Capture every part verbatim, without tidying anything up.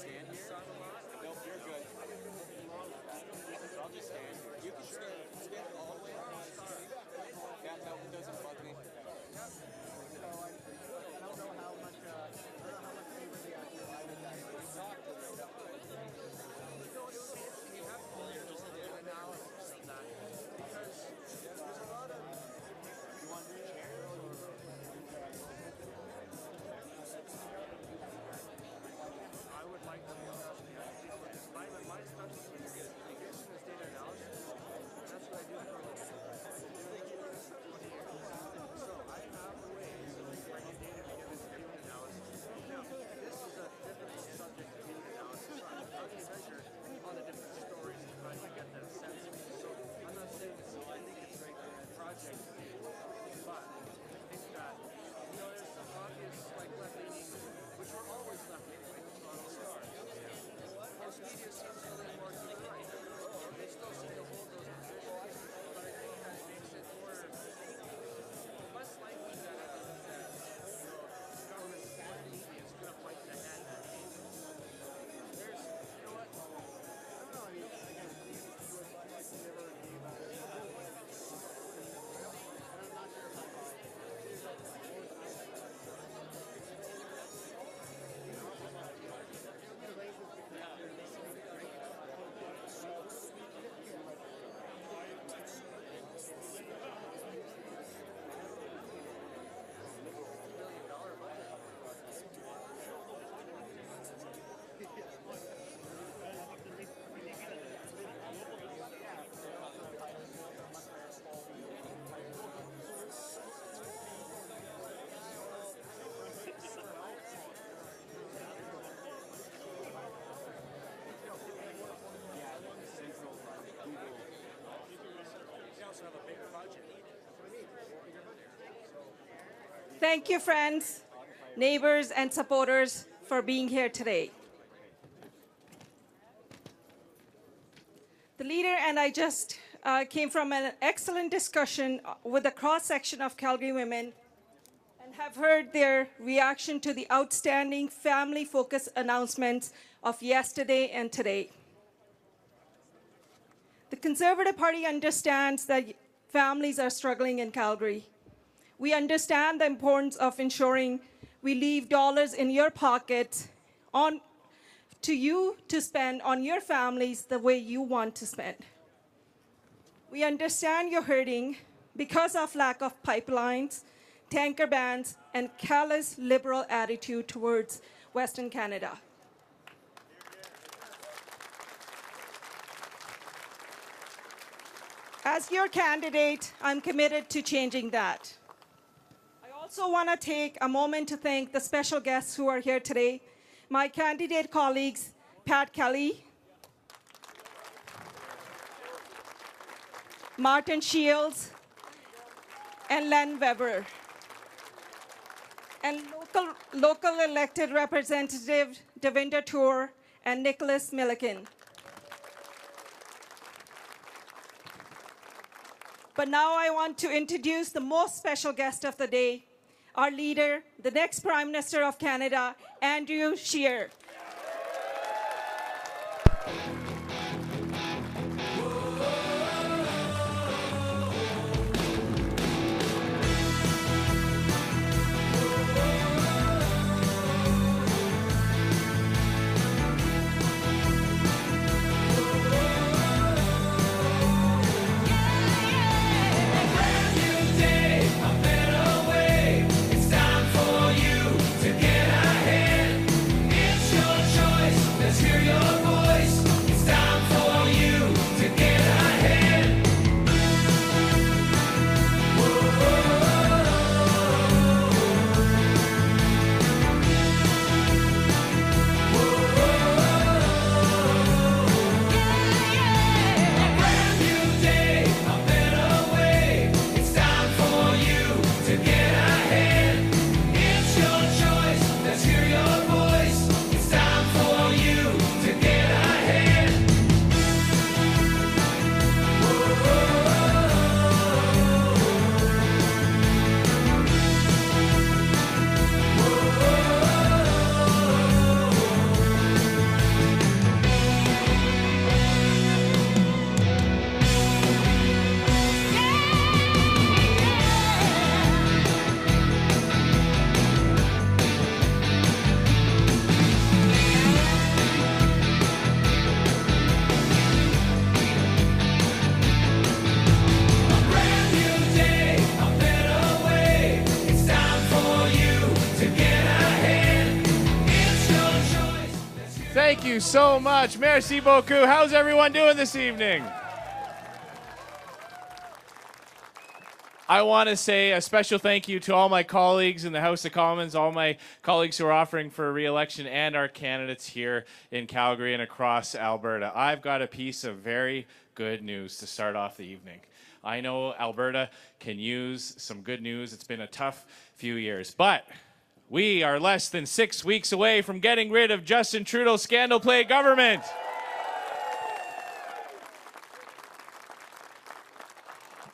stand in the sun a lot? Nope, you're good. So I'll just stand. You can stand, stand all the way around. Yeah, no, it doesn't bug me. Yep. So I, I don't know how much, uh, I don't know how much favorite the actual I would die. We talked a little bit. You have to pull your just analysis of that. Because there's a lot of... You want to share? I would like to discuss the idea of this. My specialty is in this data analysis. That's what I do for a living. So I have ways of bringing data together to do analysis. Now, this is a difficult subject to data analysis. I'm trying to measure all the different stories and trying to get that sense. So I'm not saying this, I think it's right for the project, but I think that, you know, there's some obvious, like, left-leaning, which were always left-leaning. Stars. Yeah. Most media seems to lean more to the right. They still seem to hold those positions, but I think that makes it more less likely that the government or the media is going to fight the hand that pays them. There's, you know what? I don't know. I mean, again, the U S never gave out. I'm not sure if I'm I Yeah, the central Google. They also have a bigger budget. Thank you, friends, neighbors, and supporters for being here today. The leader and I just uh, came from an excellent discussion with a cross-section of Calgary women and have heard their reaction to the outstanding family-focused announcements of yesterday and today. The Conservative Party understands that families are struggling in Calgary. We understand the importance of ensuring we leave dollars in your pocket on, to you to spend on your families the way you want to spend. We understand you're hurting because of lack of pipelines, tanker bans, and callous liberal attitude towards Western Canada. As your candidate, I'm committed to changing that. I also want to take a moment to thank the special guests who are here today, my candidate colleagues, Pat Kelly, Martin Shields, and Len Weber. And local, local elected representative Davinda Tour and Nicholas Milliken. But now I want to introduce the most special guest of the day, our leader, the next Prime Minister of Canada, Andrew Scheer. Let's hear your voice. It's time. Thank you so much. Merci beaucoup. How's everyone doing this evening? I want to say a special thank you to all my colleagues in the House of Commons, all my colleagues who are offering for re-election, and our candidates here in Calgary and across Alberta. I've got a piece of very good news to start off the evening. I know Alberta can use some good news. It's been a tough few years, but we are less than six weeks away from getting rid of Justin Trudeau's scandal play government.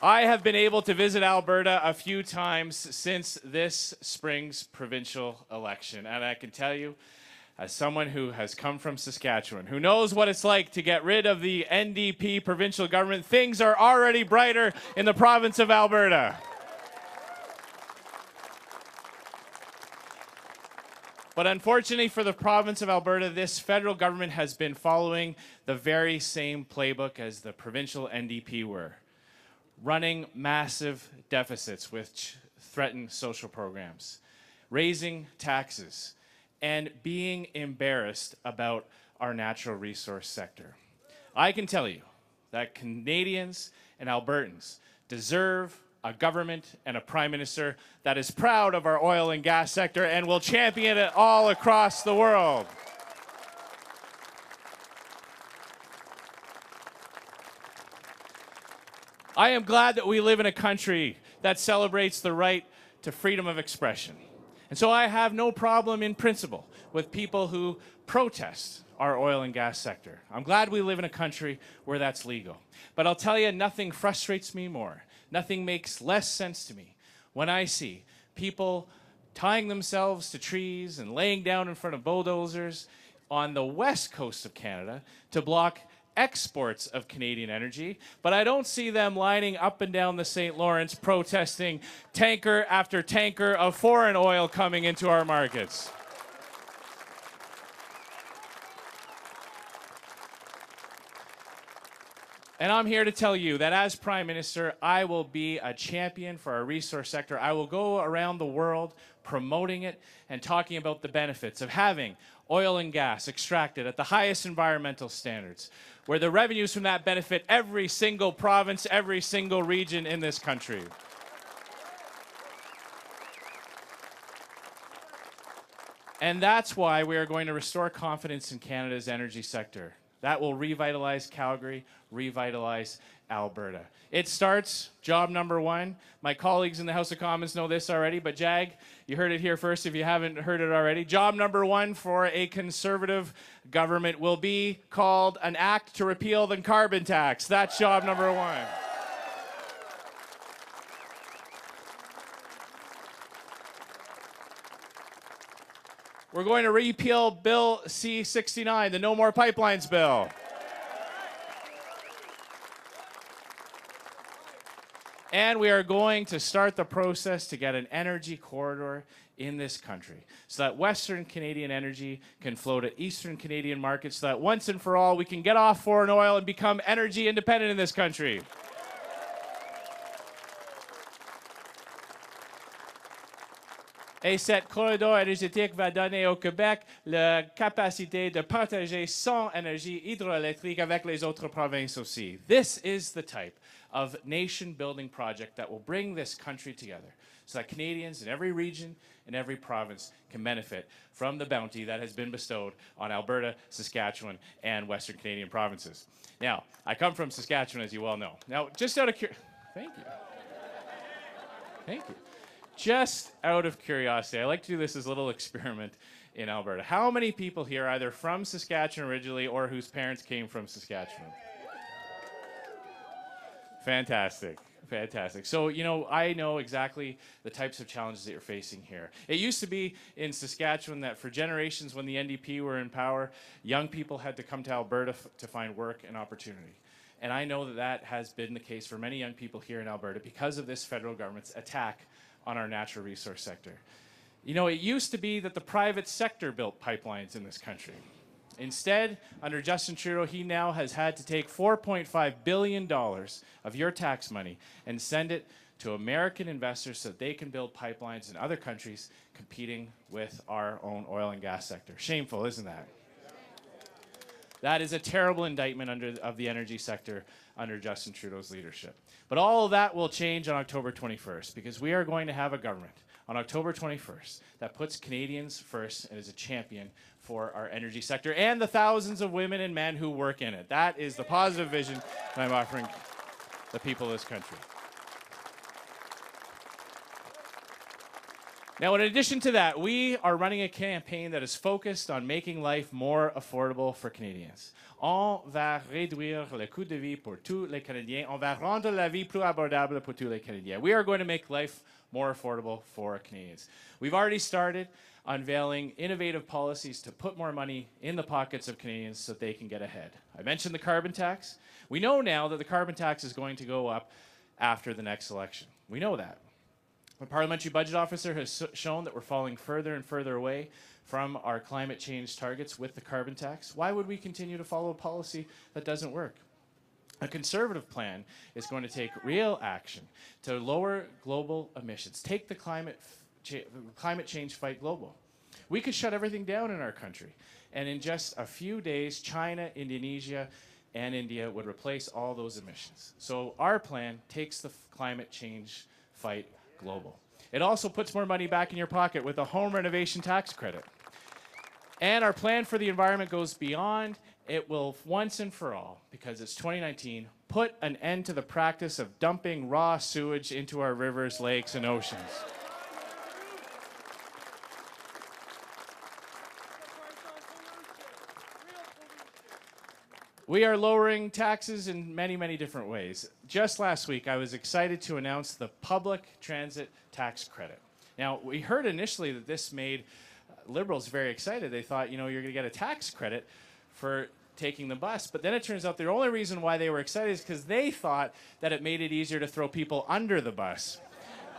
I have been able to visit Alberta a few times since this spring's provincial election, and I can tell you, as someone who has come from Saskatchewan, who knows what it's like to get rid of the N D P provincial government, things are already brighter in the province of Alberta. But unfortunately for the province of Alberta, this federal government has been following the very same playbook as the provincial N D P were, running massive deficits which threaten social programs, raising taxes, and being embarrassed about our natural resource sector. I can tell you that Canadians and Albertans deserve a government and a prime minister that is proud of our oil and gas sector and will champion it all across the world. I am glad that we live in a country that celebrates the right to freedom of expression. And so I have no problem in principle with people who protest our oil and gas sector. I'm glad we live in a country where that's legal. But I'll tell you, nothing frustrates me more. Nothing makes less sense to me when I see people tying themselves to trees and laying down in front of bulldozers on the west coast of Canada to block exports of Canadian energy, but I don't see them lining up and down the Saint Lawrence protesting tanker after tanker of foreign oil coming into our markets. And I'm here to tell you that as Prime Minister, I will be a champion for our resource sector. I will go around the world promoting it and talking about the benefits of having oil and gas extracted at the highest environmental standards, where the revenues from that benefit every single province, every single region in this country. And that's why we are going to restore confidence in Canada's energy sector. That will revitalize Calgary, revitalize Alberta. It starts, job number one. My colleagues in the House of Commons know this already, but JAG, you heard it here first if you haven't heard it already. Job number one for a Conservative government will be called an act to repeal the carbon tax. That's job number one. We're going to repeal Bill C sixty-nine, the No More Pipelines bill. And we are going to start the process to get an energy corridor in this country so that Western Canadian energy can flow to Eastern Canadian markets, so that once and for all we can get off foreign oil and become energy independent in this country. Et cet corridor énergétique va donner au Québec la capacité de partager son énergie hydroélectrique avec les autres provinces aussi. This is the type of nation-building project that will bring this country together so that Canadians in every region and every province can benefit from the bounty that has been bestowed on Alberta, Saskatchewan, and Western Canadian provinces. Now, I come from Saskatchewan, as you well know. Now, just out of curiosity, thank you. Thank you. Just out of curiosity, I like to do this as a little experiment in Alberta. How many people here are either from Saskatchewan originally or whose parents came from Saskatchewan? Fantastic. Fantastic. So, you know, I know exactly the types of challenges that you're facing here. It used to be in Saskatchewan that for generations when the N D P were in power, young people had to come to Alberta f to find work and opportunity. And I know that that has been the case for many young people here in Alberta because of this federal government's attack on our natural resource sector. You know, it used to be that the private sector built pipelines in this country. Instead, under Justin Trudeau, he now has had to take four point five billion dollars of your tax money and send it to American investors so that they can build pipelines in other countries competing with our own oil and gas sector. Shameful, isn't that? That is a terrible indictment under, of the energy sector under Justin Trudeau's leadership. But all of that will change on October twenty-first, because we are going to have a government on October twenty-first that puts Canadians first and is a champion for our energy sector and the thousands of women and men who work in it. That is the positive vision that I'm offering the people of this country. Now, in addition to that, we are running a campaign that is focused on making life more affordable for Canadians. On va réduire le coût de vie pour tous les Canadiens. On va rendre la vie plus abordable pour tous les Canadiens. We are going to make life more affordable for Canadians. We've already started unveiling innovative policies to put more money in the pockets of Canadians so that they can get ahead. I mentioned the carbon tax. We know now that the carbon tax is going to go up after the next election. We know that. The Parliamentary Budget Officer has shown that we're falling further and further away from our climate change targets with the carbon tax. Why would we continue to follow a policy that doesn't work? A Conservative plan is going to take real action to lower global emissions, take the climate, cha climate change fight global. We could shut everything down in our country, and in just a few days, China, Indonesia, and India would replace all those emissions. So our plan takes the climate change fight global. It also puts more money back in your pocket with a home renovation tax credit. And our plan for the environment goes beyond. It will, once and for all, because it's twenty nineteen, put an end to the practice of dumping raw sewage into our rivers, lakes, and oceans. We are lowering taxes in many, many different ways. Just last week, I was excited to announce the public transit tax credit. Now, we heard initially that this made Liberals very excited. They thought, you know, you're going to get a tax credit for taking the bus. But then it turns out the only reason why they were excited is because they thought that it made it easier to throw people under the bus,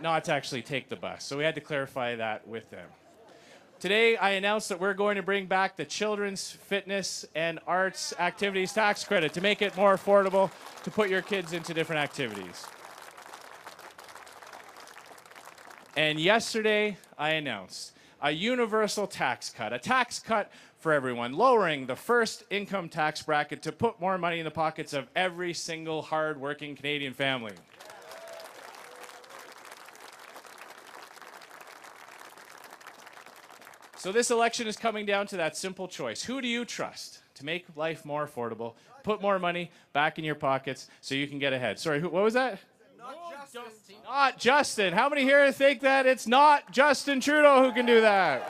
not to actually take the bus. So we had to clarify that with them. Today, I announced that we're going to bring back the Children's Fitness and Arts Activities Tax Credit to make it more affordable to put your kids into different activities. And yesterday, I announced a universal tax cut, a tax cut for everyone, lowering the first income tax bracket to put more money in the pockets of every single hard-working Canadian family. So this election is coming down to that simple choice. Who do you trust to make life more affordable, put more money back in your pockets so you can get ahead? Sorry, who, what was that? Not Justin. Not Justin. How many here think that it's not Justin Trudeau who can do that?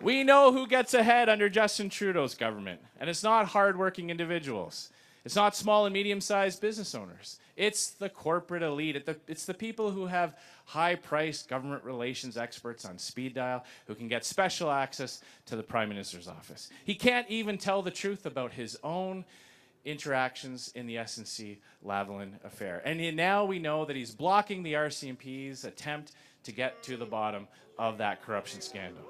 We know who gets ahead under Justin Trudeau's government, and it's not hardworking individuals. It's not small and medium-sized business owners. It's the corporate elite. It's the people who have high-priced government relations experts on speed dial who can get special access to the Prime Minister's office. He can't even tell the truth about his own interactions in the S N C Lavalin affair. And now we know that he's blocking the R C M P's attempt to get to the bottom of that corruption scandal.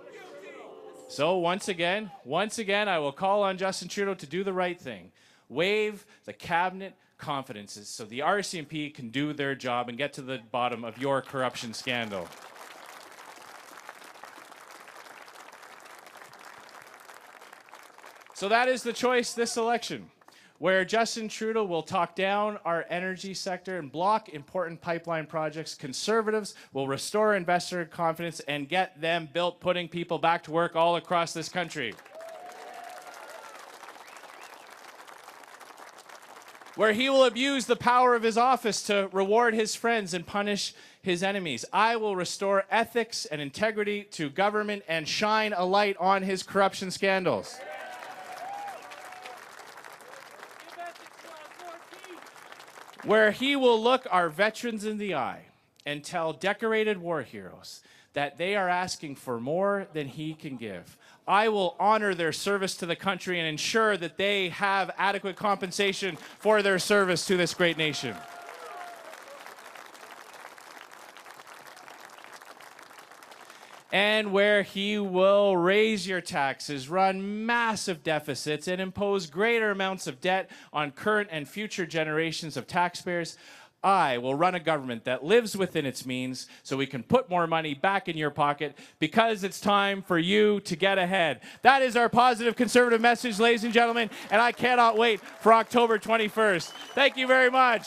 So once again, once again, I will call on Justin Trudeau to do the right thing. Waive the cabinet confidences so the R C M P can do their job and get to the bottom of your corruption scandal. So that is the choice this election, where Justin Trudeau will talk down our energy sector and block important pipeline projects. Conservatives will restore investor confidence and get them built, putting people back to work all across this country. Where he will abuse the power of his office to reward his friends and punish his enemies. I will restore ethics and integrity to government and shine a light on his corruption scandals. Where he will look our veterans in the eye and tell decorated war heroes that they are asking for more than he can give. I will honor their service to the country and ensure that they have adequate compensation for their service to this great nation. And where he will raise your taxes, run massive deficits, and impose greater amounts of debt on current and future generations of taxpayers, I will run a government that lives within its means so we can put more money back in your pocket because it's time for you to get ahead. That is our positive Conservative message, ladies and gentlemen, and I cannot wait for October twenty-first. Thank you very much.